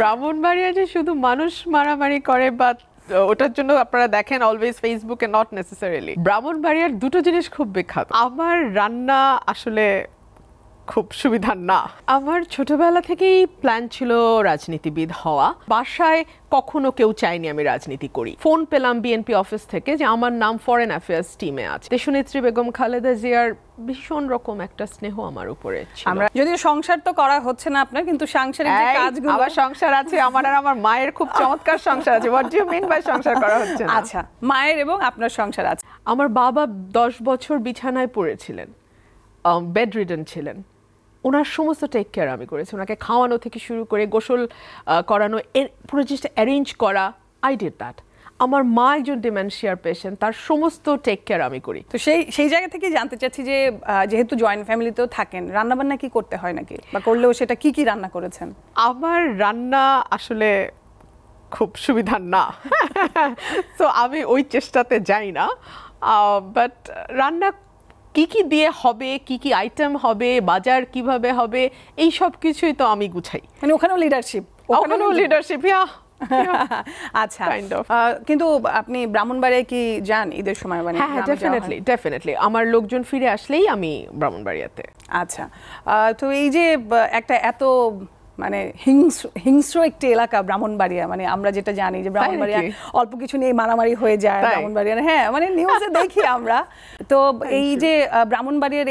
ব্রাহ্মণবাড়িয়া যে শুধু মানুষ মারামারি করে বা ওটার জন্য আপনারা দেখেন অলওয়েজ ফেসবুকে নট নেসেসারিলি। ব্রাহ্মণবাড়িয়ার দুটো জিনিস খুব বিখ্যাত। আমার রান্না আসলে খুব সুবিধা না। আমার ছোটবেলা থেকেই প্ল্যান ছিল রাজনীতিবিদ হওয়া। বাসায় কখনো কেউ চাইনি আমি রাজনীতি করি। ফোন পেলাম BNP অফিস থেকে যে আমার নাম ফরেন অ্যাফেয়ার্স টিমে আছে। দেশনেত্রী বেগম খালেদা জিয়ার ভীষণ রকম একটা স্নেহ আমার উপরে। আমরা যদিও সংসার তো করা হচ্ছে না আপনার, কিন্তু সাংসারিক যে কাজগুলো, আমার সংসার আছে। আমার আর আমার মায়ের খুব চমৎকার সংসার আছে। What do you mean by সংসার করা হচ্ছে না? আচ্ছা, মায়ের এবং আপনার সংসার আছে। আমার বাবা 10 বছর বিছানায় পড়েছিলেন, বেডরিডেন ছিলেন। ওনার সমস্ত টেক কেয়ার আমি করেছি, ওনাকে খাওয়ানো থেকে শুরু করে গোসল করানো, এর পুরো জিনিসটা অ্যারেঞ্জ করা, আই ডিড দ্যাট। আমার মা একজন ডিমেনশিয়ার পেশেন্ট, তার সমস্ত টেক কেয়ার আমি করি। তো সেই জায়গা থেকে জানতে চাচ্ছি যে যেহেতু জয়েন্ট ফ্যামিলিতেও থাকেন, রান্নাবান্না কি করতে হয় নাকি, বা করলেও সেটা কি কি রান্না করেছেন? আমার রান্না আসলে খুব সুবিধার না, তো আমি ওই চেষ্টাতে যাই না। বাট রান্না কি কি দিয়ে হবে, কি কি আইটেম হবে, বাজার কিভাবে হবে, এই সব কিছুই তো আমি গুছাই। মানে ওখানেও লিডারশিপ, ওখানেও লিডারশিপ। আচ্ছা, কিন্তু আপনি ব্রাহ্মণবাড়িয়ায় কি যান ঈদের সময়? মানে হ্যাঁ, ডেফিনেটলি ডেফিনেটলি আমার লোকজন ফিরে আসলেই আমি ব্রাহ্মণবাড়িয়াতে। আচ্ছা, তো এই যে একটা এত মানে হিংস্র একটি এলাকা ব্রাহ্মণবাড়িয়া, মানে আমরা যেটা জানি যে ব্রাহ্মণবাড়িয়া অল্প কিছু নিয়ে মারামারি হয়ে যায় ব্রাহ্মণবাড়িয়া, হ্যাঁ মানে নিউজে দেখি আমরা। তো এই যে ব্রাহ্মণবাড়িয়ার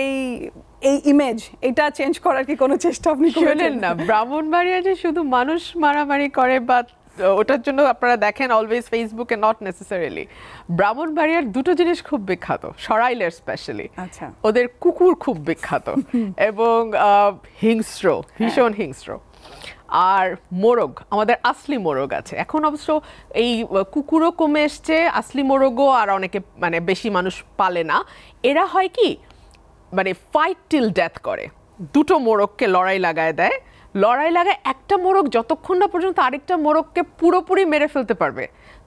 এই ইমেজ, এটা চেঞ্জ করার কি কোনো চেষ্টা আপনি করেন না? ব্রাহ্মণবাড়িয়া যে শুধু মানুষ মারামারি করে বা ওটার জন্য আপনারা দেখেন অলওয়েজ ফেসবুকে নট নেসেসারিলি। ব্রাহ্মণবাড়িয়ার দুটো জিনিস খুব বিখ্যাত, সরাইলের স্পেশালি। আচ্ছা, ওদের কুকুর খুব বিখ্যাত এবং হিংস্র, ভীষণ হিংস্র। আর মোরগ, আমাদের আসলি মোরগ আছে। এখন অবশ্য এই কুকুরও কমে এসছে, আসলি মোরগও আর অনেকে মানে বেশি মানুষ পালে না। এরা হয় কি মানে ফাইট টিল ডেথ করে, দুটো মোরগকে লড়াই লাগায় দেয়। লড়াই লাগায় একটা মোরগ যতক্ষণ না পর্যন্ত আরেকটা মোরগকে পুরোপুরি মেরে ফেলতে পারবে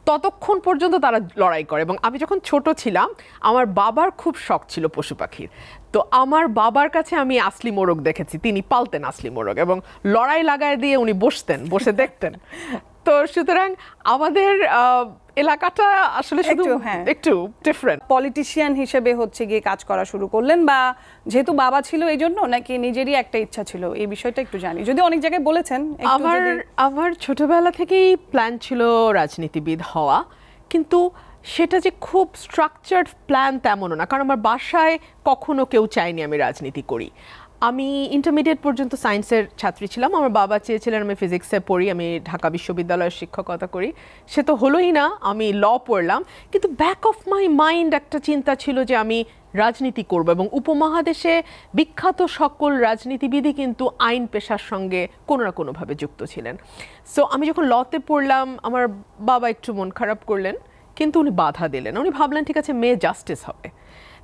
ততক্ষণ পর্যন্ত তারা লড়াই করে। এবং আমি যখন ছোট ছিলাম, আমার বাবার খুব শখ ছিল পশু পাখির, তো আমার বাবার কাছে আমি আসলি মোরগ দেখেছি। তিনি পালতেন আসলি মোরগ এবং লড়াই লাগায় দিয়ে উনি বসতেন, বসে দেখতেন। তো সুতরাং আমাদের এলাকাটা আসলে শুধু একটু ডিফারেন্ট। পলিটিশিয়ান হিসেবে হচ্ছে গিয়ে কাজ করা শুরু করলেন, বা যেহেতু বাবা ছিল এই জন্য, নাকি নিজেরই একটা ইচ্ছা ছিল? এই বিষয়টা একটু জানি, যদি অনেক জায়গায় বলেছেন। আমার ছোটবেলা থেকেই প্ল্যান ছিল রাজনীতিবিদ হওয়া, কিন্তু সেটা যে খুব স্ট্রাকচার্ড প্ল্যান তেমনও না, কারণ আমার বাসায় কখনো কেউ চাইনি আমি রাজনীতি করি। আমি ইন্টারমিডিয়েট পর্যন্ত সায়েন্সের ছাত্রী ছিলাম। আমার বাবা চেয়েছিলেন আমি ফিজিক্সে পড়ি, আমি ঢাকা বিশ্ববিদ্যালয়ের শিক্ষকতা করি, সে তো হলোই না, আমি ল পড়লাম। কিন্তু ব্যাক অফ মাই মাইন্ড একটা চিন্তা ছিল যে আমি রাজনীতি করব, এবং উপমহাদেশে বিখ্যাত সকল রাজনীতিবিদই কিন্তু আইন পেশার সঙ্গে কোনো না কোনোভাবে যুক্ত ছিলেন। সো আমি যখন লতে পড়লাম, আমার বাবা একটু মন খারাপ করলেন, কিন্তু উনি বাধা দিলেন। উনি ভাবলেন ঠিক আছে, মেয়ে জাস্টিস হবে।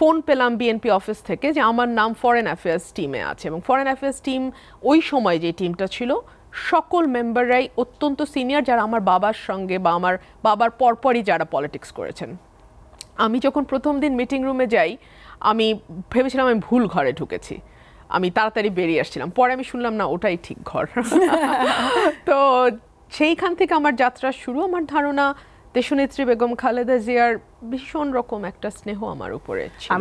ফোন পেলাম BNP অফিস থেকে যে আমার নাম ফরেন অ্যাফেয়ার্স টিমে আছে, এবং ফরেন অ্যাফেয়ার্স টিম ওই সময় যে টিমটা ছিল সকল মেম্বাররাই অত্যন্ত সিনিয়র, যারা আমার বাবার সঙ্গে বা আমার বাবার পরপরই যারা পলিটিক্স করেছেন। আমি যখন প্রথম দিন মিটিং রুমে যাই, আমি ভেবেছিলাম আমি ভুল ঘরে ঢুকেছি, আমি তাড়াতাড়ি বেরিয়ে আসছিলাম। পরে আমি শুনলাম না, ওটাই ঠিক ঘর। তো সেইখান থেকে আমার যাত্রা শুরু। আমার ধারণা দেশনেত্রী বেগম খালেদা জিয়ার ভীষণ রকম একটা স্নেহ আমার উপরে ছিল।